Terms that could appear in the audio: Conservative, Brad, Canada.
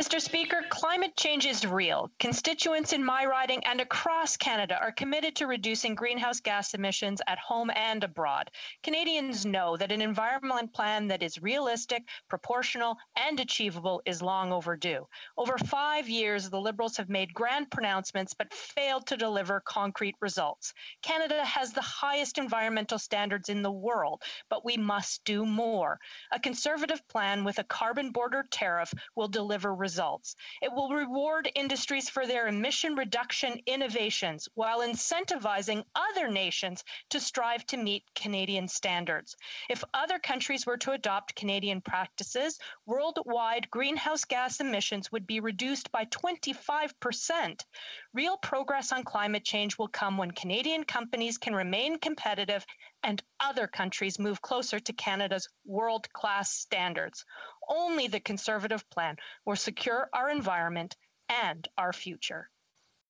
Mr. Speaker, climate change is real. Constituents in my riding and across Canada are committed to reducing greenhouse gas emissions at home and abroad. Canadians know that an environment plan that is realistic, proportional, and achievable is long overdue. Over 5 years, the Liberals have made grand pronouncements but failed to deliver concrete results. Canada has the highest environmental standards in the world, but we must do more. A Conservative plan with a carbon border tariff will deliver results. It will reward industries for their emission reduction innovations while incentivizing other nations to strive to meet Canadian standards. If other countries were to adopt Canadian practices, worldwide greenhouse gas emissions would be reduced by 25%. Real progress on climate change will come when Canadian companies can remain competitive and other countries move closer to Canada's world-class standards. Only the Conservative plan will secure our environment and our future.